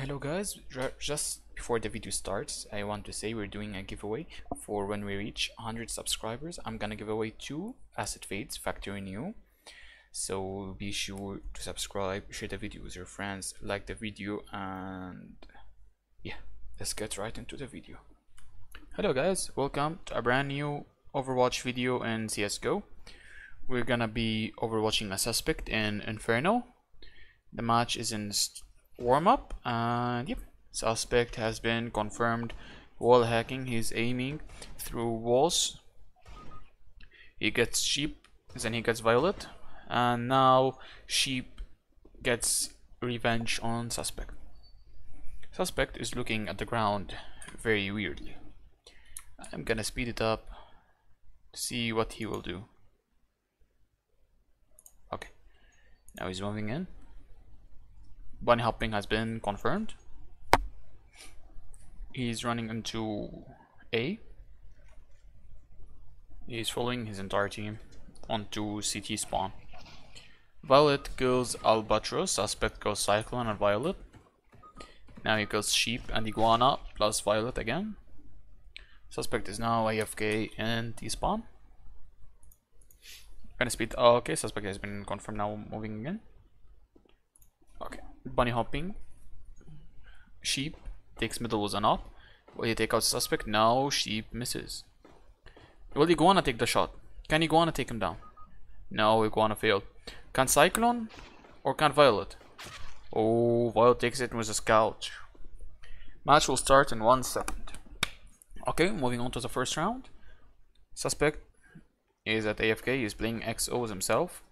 Hello guys, just before the video starts, I want to say we're doing a giveaway for when we reach 100 subscribers. I'm gonna give away 2 Acid Fades Factory New. So be sure to subscribe, share the video with your friends, like the video, and yeah, let's get right into the video. Hello guys, welcome to a brand new Overwatch video in CSGO. We're gonna be overwatching a suspect in Inferno. The match is in Warm Up, and yep, suspect has been confirmed wall hacking. He's aiming through walls. He gets sheep, then he gets violet, and now sheep gets revenge on suspect. Suspect is looking at the ground very weirdly. I'm gonna speed it up to see what he will do. Okay, now he's moving in. Bunny hopping has been confirmed. He's running into A. He's following his entire team onto CT spawn. Violet kills Albatross, suspect kills Cyclone and Violet. Now he kills Sheep and Iguana plus Violet again. Suspect is now AFK and T spawn. Gonna speed. Oh, okay, suspect has been confirmed, now moving again. Okay, bunny hopping. Sheep takes middle with an up. Will he take out suspect? No, sheep misses. Will Iguana take the shot? Can Iguana take him down? No, Iguana failed. Can Cyclone or can Violet? Oh, Violet takes it with a scout. Match will start in 1 second. Okay, moving on to the first round. Suspect is at AFK, he's playing XO with himself.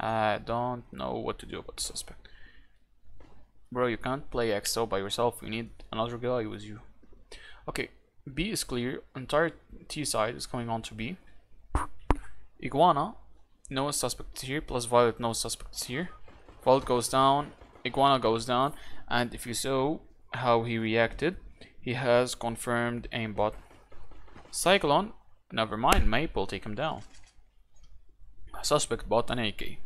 I don't know what to do about the suspect. Bro, you can't play XO by yourself. You need another guy with you. Okay, B is clear. Entire T side is coming on to B. Iguana, no suspect here, plus Violet, no suspects here. Violet goes down, Iguana goes down, and if you saw how he reacted, he has confirmed aimbot. Cyclone, never mind, Maple take him down. Suspect bought an AK.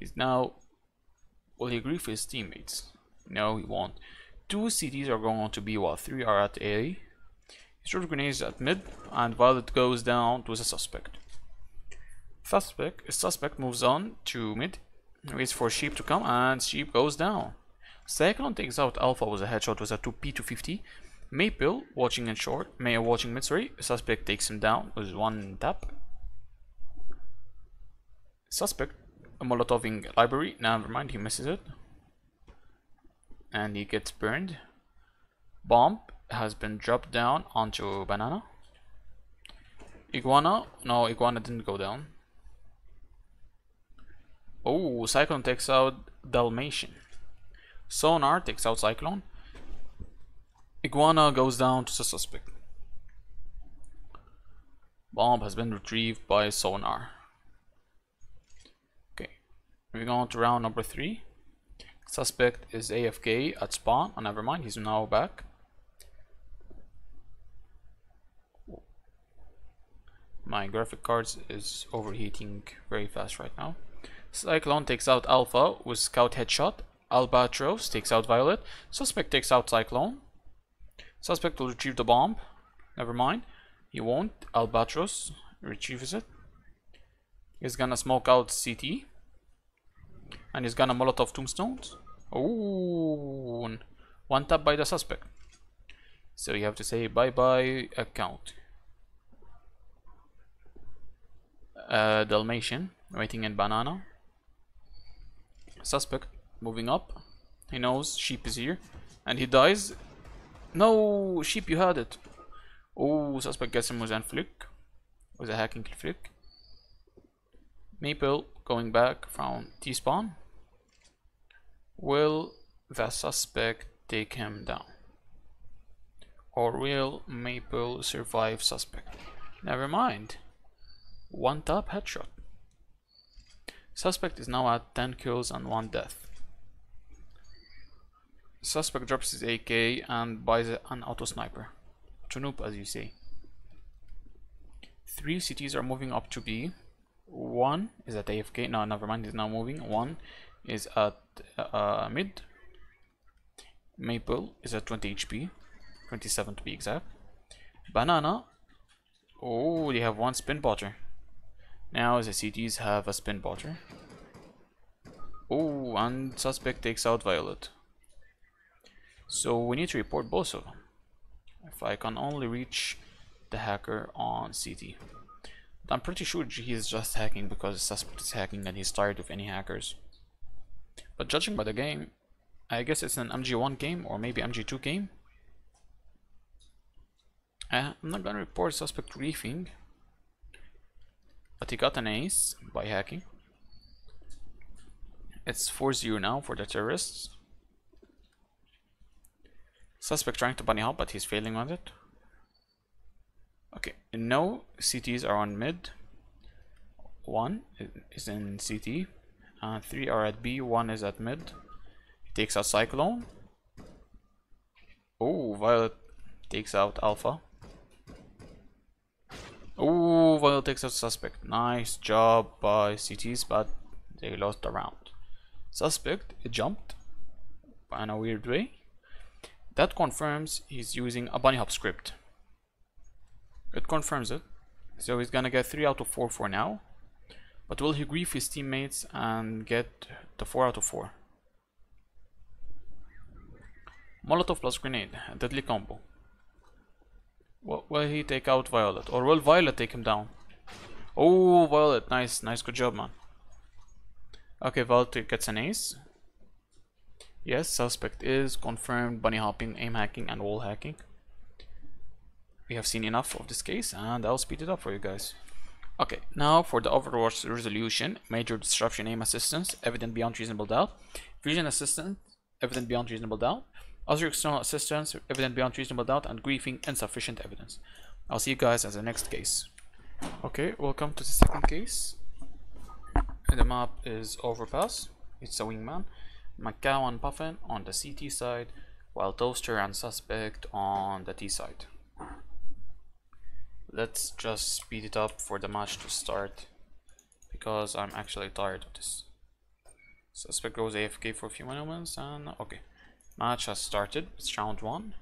He's now, will he grief his teammates? No, he won't. 2 CTs are going on to B while 3 are at A. He throws grenades at mid, and Violet goes down to the suspect. Suspect moves on to mid, waits for Sheep to come, and Sheep goes down. Cyclone takes out Alpha with a headshot with a 2P250. Maple watching in short, Maya watching mid, sorry. Suspect takes him down with 1 tap. Suspect molotoving library, never mind, he misses it and he gets burned. Bomb has been dropped down onto banana. Iguana, no, Iguana didn't go down. Oh, Cyclone takes out Dalmatian. Sonar takes out Cyclone. Iguana goes down to the suspect. Bomb has been retrieved by Sonar. We're going to round number 3. Suspect is AFK at spawn. Oh, never mind, he's now back. My graphic cards is overheating very fast right now. Cyclone takes out Alpha with scout headshot. Albatross takes out Violet. Suspect takes out Cyclone. Suspect will retrieve the bomb. Never mind, he won't. Albatross retrieves it. He's gonna smoke out CT. And he's gonna Molotov tombstones. Oh, 1 tap by the suspect. So you have to say bye bye account. Dalmatian waiting in banana. Suspect moving up. He knows sheep is here, and he dies. No, sheep, you had it. Oh, suspect gets him with a flick, with a hacking flick. Maple going back from T spawn. Will the suspect take him down? Or will Maple survive suspect? Never mind. 1 tap headshot. Suspect is now at 10 kills and 1 death. Suspect drops his AK and buys an auto sniper. To noob, as you say. 3 CTs are moving up to B. 1 is at AFK. No, never mind, he's now moving. 1 is at mid. Maple is at 20 HP, 27 to be exact. Banana, oh, they have one spin botter. Now the CTs have a spin botter. Oh, and suspect takes out Violet. So we need to report both of them. If I can only reach the hacker on CT. I'm pretty sure he is just hacking because the suspect is hacking and he's tired of any hackers. But judging by the game, I guess it's an MG1 game or maybe MG2 game. I'm not gonna report suspect reefing, but he got an ace by hacking. It's 4-0 now for the terrorists. Suspect trying to bunny hop, but he's failing on it. Okay, no CTs are on mid. One is in CT, three are at B, one is at mid. He takes out Cyclone. Oh, Violet takes out Alpha. Oh, Violet takes out Suspect. Nice job by CTs, but they lost the round. Suspect jumped in a weird way. That confirms he's using a bunny hop script. It confirms it. So he's gonna get 3 out of 4 for now. But will he grief his teammates and get the 4 out of 4? Molotov plus grenade, a deadly combo. Will he take out Violet? Or will Violet take him down? Oh, Violet, nice, nice, good job, man. Okay, Violet gets an ace. Yes, suspect is confirmed bunny hopping, aim hacking, and wall hacking. We have seen enough of this case, and I'll speed it up for you guys. Okay, now for the Overwatch resolution. Major disruption aim assistance, evident beyond reasonable doubt. Vision assistance, evident beyond reasonable doubt. Other external assistance, evident beyond reasonable doubt. And griefing, insufficient evidence. I'll see you guys as the next case. Okay, welcome to the second case. The map is Overpass. It's a wingman. Macau and Puffin on the CT side, while Toaster and Suspect on the T side. Let's just speed it up for the match to start, because I'm actually tired of this. Suspect goes AFK for a few moments, and okay, match has started. It's round one.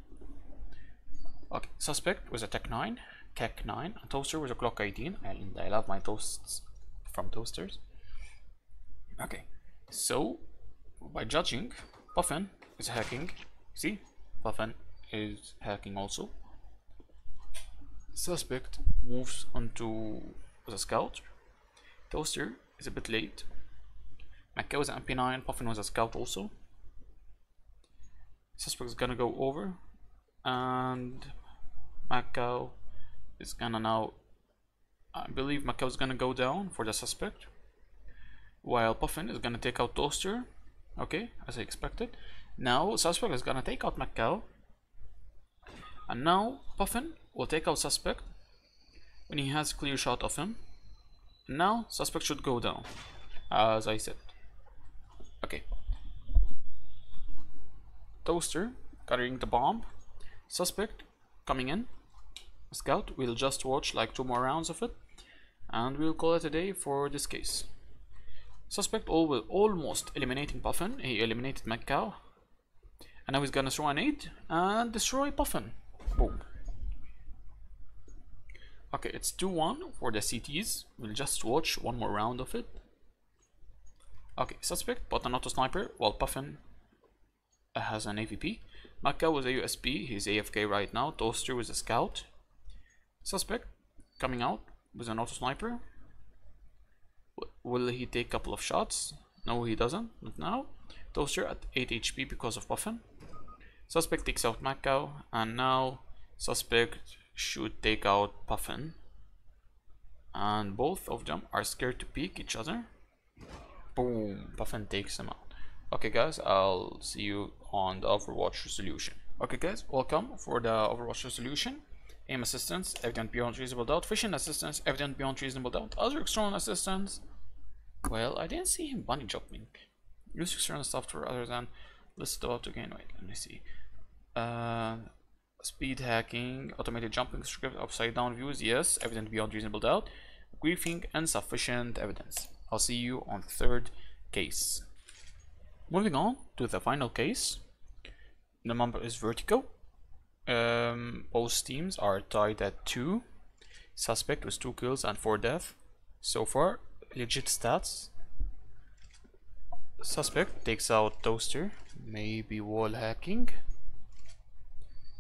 Okay, Suspect was a Tech 9, Tech 9, and Toaster was a Clock 18, and I love my toasts from Toasters. Okay, so by judging, Puffin is hacking. See, Puffin is hacking also. Suspect moves onto the scout. Toaster is a bit late. Macau is an MP9, Puffin was a scout also. Suspect is gonna go over, and Macau is gonna now. I believe Macau is gonna go down for the suspect, while Puffin is gonna take out Toaster. Okay, as I expected. Now Suspect is gonna take out Macau, and now Puffin will take out Suspect when he has a clear shot of him. Now Suspect should go down, as I said. Okay, Toaster carrying the bomb, Suspect coming in. Scout, we'll just watch like 2 more rounds of it, and we'll call it a day for this case. Suspect almost eliminating Puffin. He eliminated Macau, and now he's gonna throw an 8 and destroy Puffin. Boom. Okay, it's 2-1 for the CTs. We'll just watch 1 more round of it. Okay, Suspect bought an auto sniper while Puffin has an AVP. Macau was a USB. He's AFK right now. Toaster was a scout. Suspect coming out with an auto sniper. Will he take a couple of shots? No, he doesn't. Not now. Toaster at 8 HP because of Puffin. Suspect takes out Macau, and now Suspect should take out Puffin. And both of them are scared to peek each other. Boom! Puffin takes them out. Okay, guys, I'll see you on the Overwatch resolution. Okay, guys, welcome for the Overwatch resolution. Aim assistance, evident beyond reasonable doubt. Vision assistance, evident beyond reasonable doubt. Other external assistance. Well, I didn't see him bunny jumping. Use external software other than listed about to gain weight. Let me see. Speed hacking, automated jumping script, upside down views. Yes, evident beyond reasonable doubt. Griefing and sufficient evidence. I'll see you on the third case. Moving on to the final case. The number is vertical. Both teams are tied at 2. Suspect with 2 kills and 4 deaths. So far, legit stats. Suspect takes out Toaster, maybe wall hacking.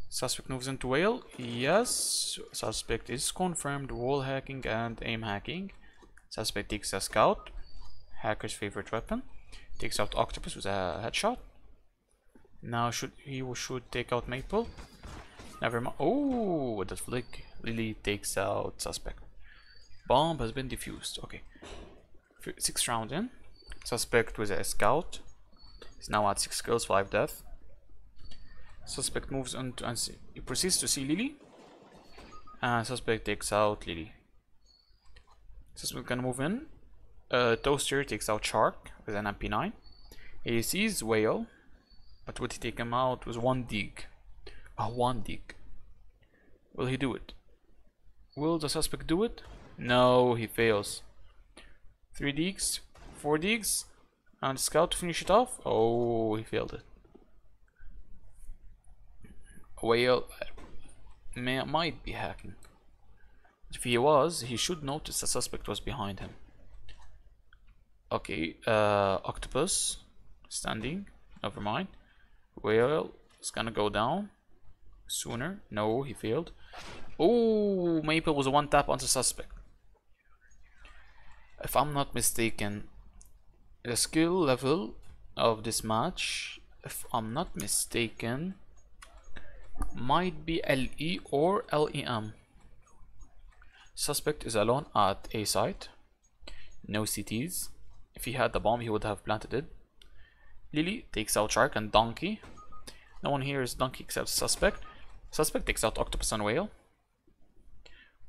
Suspect moves into whale, yes. Suspect is confirmed wall hacking and aim hacking. Suspect takes a scout, hacker's favorite weapon. Takes out octopus with a headshot. Now he should take out Maple. Never mind. Oh, with that flick, Lily takes out Suspect. Bomb has been defused. Okay, 6th round in. Suspect with a scout. He's now at 6 kills, 5 deaths. Suspect moves on to, and he proceeds to see Lily. And Suspect takes out Lily. Suspect can move in. Toaster takes out Shark with an MP9. He sees Whale, but would he take him out with one dig? One dig. Will he do it? Will the Suspect do it? No, he fails. 3 digs. 4 digs and scout to finish it off. Oh, he failed it. Whale might be hacking. If he was, he should notice the suspect was behind him. Okay, octopus standing. Never mind. Whale is gonna go down sooner. No, he failed. Oh, Maple was a 1-tap on the suspect. If I'm not mistaken, the skill level of this match, if I'm not mistaken, might be LE or LEM. Suspect is alone at A site. No CTs. If he had the bomb, he would have planted it. Lily takes out Shark and Donkey. No one here is Donkey except Suspect. Suspect takes out Octopus and Whale.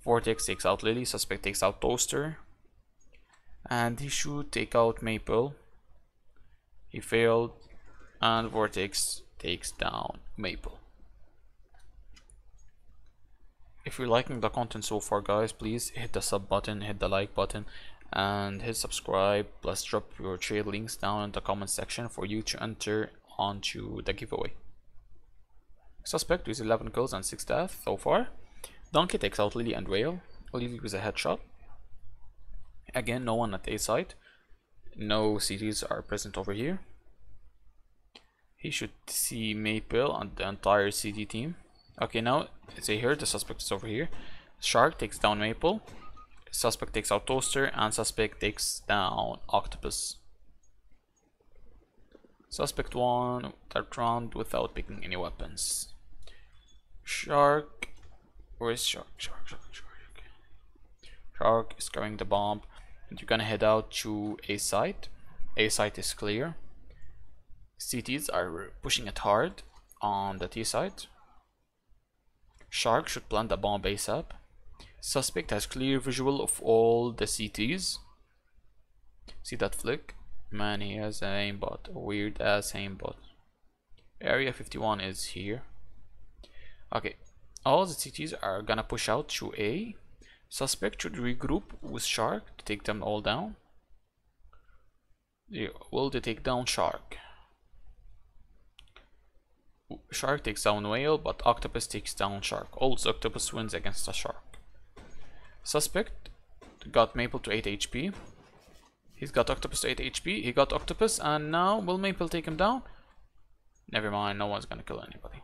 Vortex takes out Lily. Suspect takes out Toaster. And he should take out Maple. He failed, and Vortex takes down Maple. If you're liking the content so far, guys, please hit the sub button, hit the like button, and hit subscribe. Plus drop your trade links down in the comment section for you to enter onto the giveaway. Suspect with 11 kills and 6 deaths so far. Donkey takes out Lily and Whale. Lily with a headshot. Again, no one at A site. No CTs are present over here. He should see Maple and the entire CT team. Okay, now they hear the suspect is over here. Shark takes down Maple. Suspect takes out Toaster, and Suspect takes down Octopus. Suspect won that round without picking any weapons. Shark. Where is Shark? Shark. Shark is carrying the bomb. You're gonna head out to A site. A site is clear. CTs are pushing it hard on the T site. Shark should plant the bomb ASAP. Suspect has clear visual of all the CTs. See that flick? Man, he has an aimbot. A weird ass aimbot. Area 51 is here. Okay, all the CTs are gonna push out to A. Suspect should regroup with Shark to take them all down. Will they take down Shark? Shark takes down Whale, but Octopus takes down Shark. Also, Octopus wins against the Shark. Suspect got Maple to 8 HP. He's got Octopus to 8 HP. He got Octopus, and now will Maple take him down? Never mind, no one's gonna kill anybody.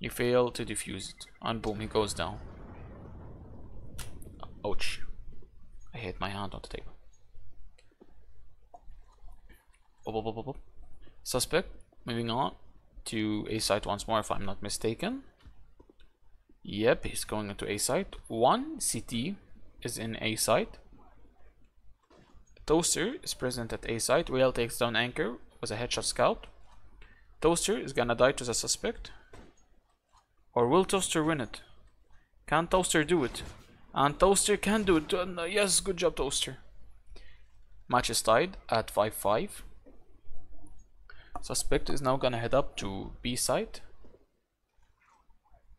He failed to defuse it, and boom, he goes down. Ouch, I hit my hand on the table. Suspect moving on to A site once more, if I'm not mistaken. Yep, he's going into A site. One CT is in A site. Toaster is present at A site. Whale takes down Anchor with a headshot scout. Toaster is gonna die to the suspect. Or will Toaster win it? Can Toaster do it? And Toaster can do it. Yes, good job, Toaster. Match is tied at 5-5. Suspect is now gonna head up to B site.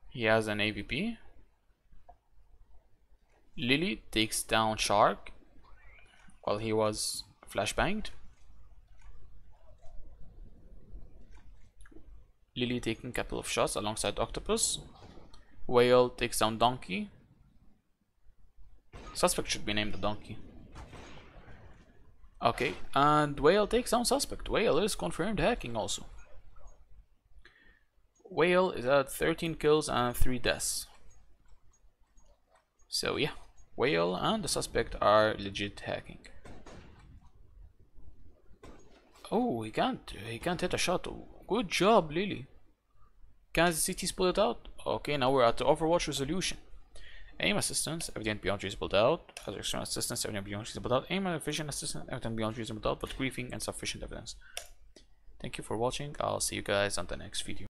He has an AVP. Lily takes down Shark while he was flashbanged. Lily taking a couple of shots alongside Octopus. Whale takes down Donkey. Suspect should be named the Donkey. Okay, and Whale takes down Suspect. Whale is confirmed hacking also. Whale is at 13 kills and 3 deaths. So yeah, Whale and the Suspect are legit hacking. Oh, he can't hit a shot. Good job, Lily. Can the CTs pull it out? Okay, now we're at the Overwatch resolution. Aim assistance, evident beyond reasonable doubt. Other external assistance, evident beyond reasonable doubt. Aim and vision assistance, evident beyond reasonable doubt, but briefing and sufficient evidence. Thank you for watching. I'll see you guys on the next video.